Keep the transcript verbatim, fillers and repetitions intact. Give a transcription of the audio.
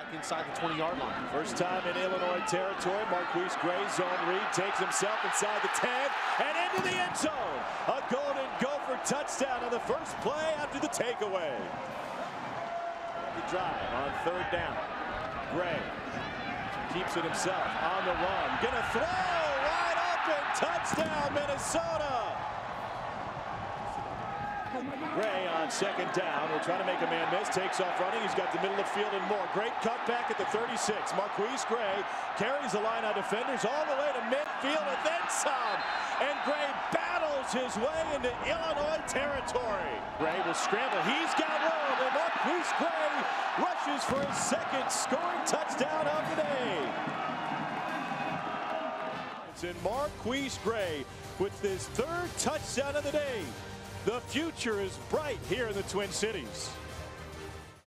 back inside the twenty-yard line. First time in Illinois territory. MarQueis Gray zone read, takes himself inside the ten and into the end zone. A Golden Gopher touchdown on the first play after the takeaway. The drive on third down. Gray keeps it himself on the run. Gonna throw wide open. Touchdown, Minnesota. Gray on second down. We're trying to make a man miss. Takes off running. He's got the middle of the field and more. Great cutback at the thirty-six. MarQueis Gray carries the line on defenders all the way to midfield and then some. And Gray battles his way into Illinois territory. Gray will scramble. He's got room. And MarQueis Gray rushes for his second scoring touchdown of the day. It's in MarQueis Gray with his third touchdown of the day. The future is bright here in the Twin Cities.